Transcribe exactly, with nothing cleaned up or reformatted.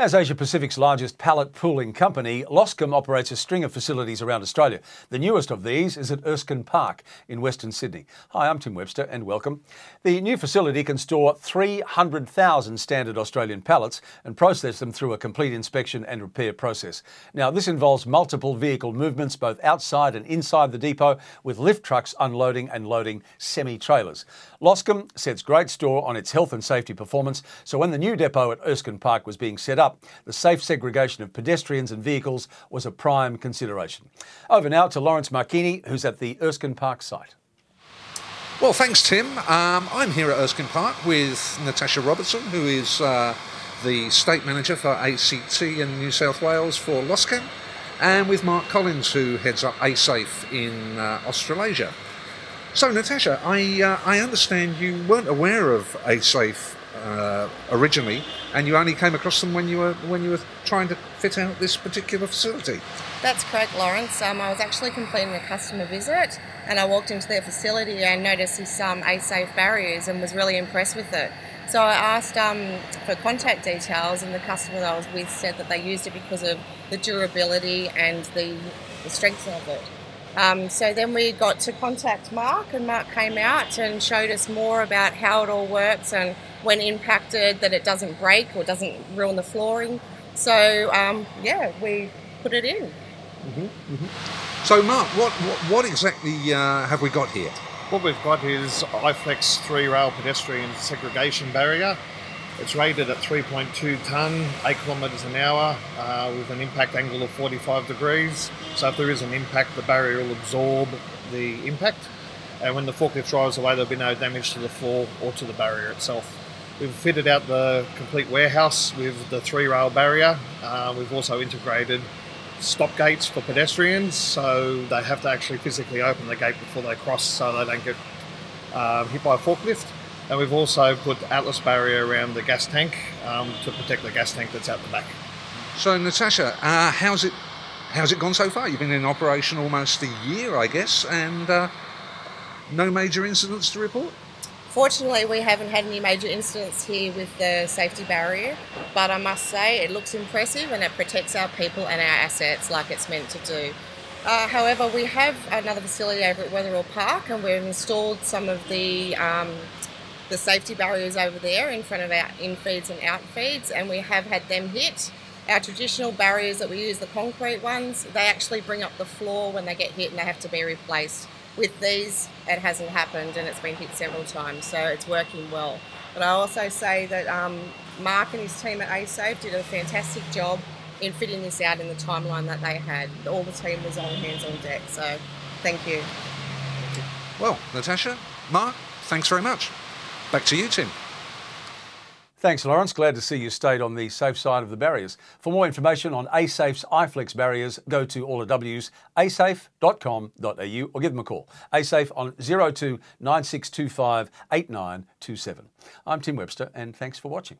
As Asia Pacific's largest pallet pooling company, Loscam operates a string of facilities around Australia. The newest of these is at Erskine Park in Western Sydney. Hi, I'm Tim Webster and welcome. The new facility can store three hundred thousand standard Australian pallets and process them through a complete inspection and repair process. Now, this involves multiple vehicle movements both outside and inside the depot, with lift trucks unloading and loading semi-trailers. Loscam sets great store on its health and safety performance, so when the new depot at Erskine Park was being set up, the safe segregation of pedestrians and vehicles was a prime consideration. Over now to Lawrence Marchini, who's at the Erskine Park site. Well, thanks, Tim. Um, I'm here at Erskine Park with Natasha Robertson, who is uh, the State Manager for A C T in New South Wales for Loscam, and with Mark Collins, who heads up A-Safe in uh, Australasia. So, Natasha, I, uh, I understand you weren't aware of A-Safe Uh, originally, and you only came across them when you were when you were trying to fit out this particular facility. That's correct, Lawrence. Um, I was actually completing a customer visit, and I walked into their facility and noticed this um, A-Safe barriers, and was really impressed with it. So I asked um, for contact details, and the customer that I was with said that they used it because of the durability and the, the strength of it. Um, so then we got to contact Mark, and Mark came out and showed us more about how it all works and when impacted, that it doesn't break or doesn't ruin the flooring. So um, yeah, we put it in. Mm-hmm, mm-hmm. So Mark, what, what, what exactly uh, have we got here? What we've got is IFLEX three rail pedestrian segregation barrier. It's rated at three point two tonne, eight kilometres an hour, uh, with an impact angle of forty-five degrees. So if there is an impact, the barrier will absorb the impact. And when the forklift drives away, there'll be no damage to the floor or to the barrier itself. We've fitted out the complete warehouse with the three rail barrier. Uh, we've also integrated stop gates for pedestrians, so they have to actually physically open the gate before they cross so they don't get uh, hit by a forklift. And we've also put Atlas barrier around the gas tank um, to protect the gas tank that's out the back. So Natasha, uh, how's it how's it gone so far? You've been in operation almost a year, I guess, and uh, no major incidents to report? Fortunately, we haven't had any major incidents here with the safety barrier, but I must say it looks impressive and it protects our people and our assets like it's meant to do. Uh, however, we have another facility over at Wetherill Park, and we've installed some of the um, the safety barriers over there in front of our in-feeds and out-feeds, and we have had them hit. Our traditional barriers that we use, the concrete ones, they actually bring up the floor when they get hit and they have to be replaced. With these, it hasn't happened, and it's been hit several times, so it's working well. But I also say that um, Mark and his team at A-Safe did a fantastic job in fitting this out in the timeline that they had. All the team was on hands on deck, so thank you. Well, Natasha, Mark, thanks very much. Back to you, Tim. Thanks, Lawrence. Glad to see you stayed on the safe side of the barriers. For more information on A-Safe's iFlex barriers, go to all the W's, a safe dot com dot a u, or give them a call. A-Safe on zero two nine six two five eight nine two seven. I'm Tim Webster, and thanks for watching.